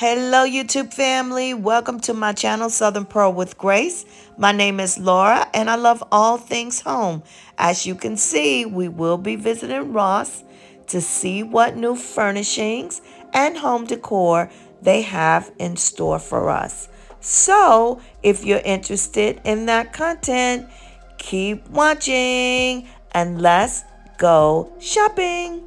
Hello YouTube family, welcome to my channel Southern Pearl with Grace. My name is Laura and I love all things home. As you can see, we will be visiting Ross to see what new furnishings and home decor they have in store for us. So if you're interested in that content, keep watching and let's go shopping.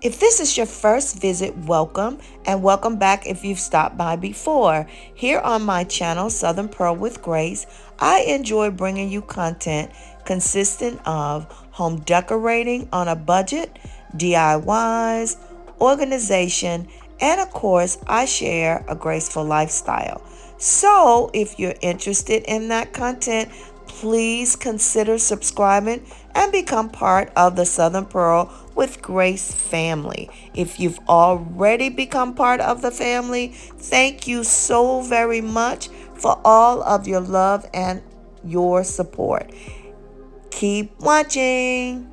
If this is your first visit, welcome, and welcome back if you've stopped by before. Here on my channel, Southern Pearl with Grace, I enjoy bringing you content consisting of home decorating on a budget, DIYs, organization, and of course, I share a graceful lifestyle. So if you're interested in that content, please consider subscribing and become part of the Southern Pearl with Grace family. If you've already become part of the family, thank you so very much for all of your love and your support. Keep watching.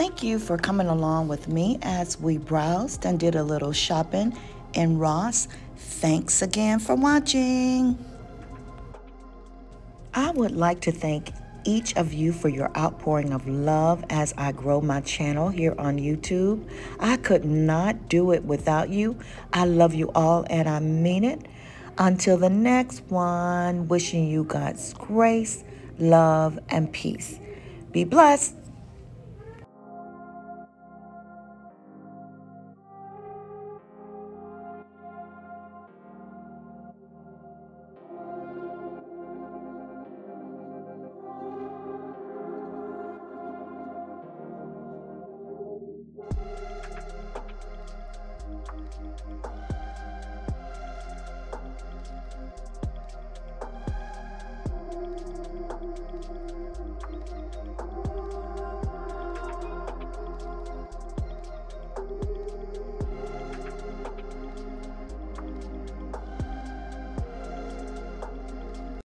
Thank you for coming along with me as we browsed and did a little shopping in Ross. Thanks again for watching. I would like to thank each of you for your outpouring of love as I grow my channel here on YouTube. I could not do it without you. I love you all and I mean it. Until the next one, wishing you God's grace, love, and peace. Be blessed.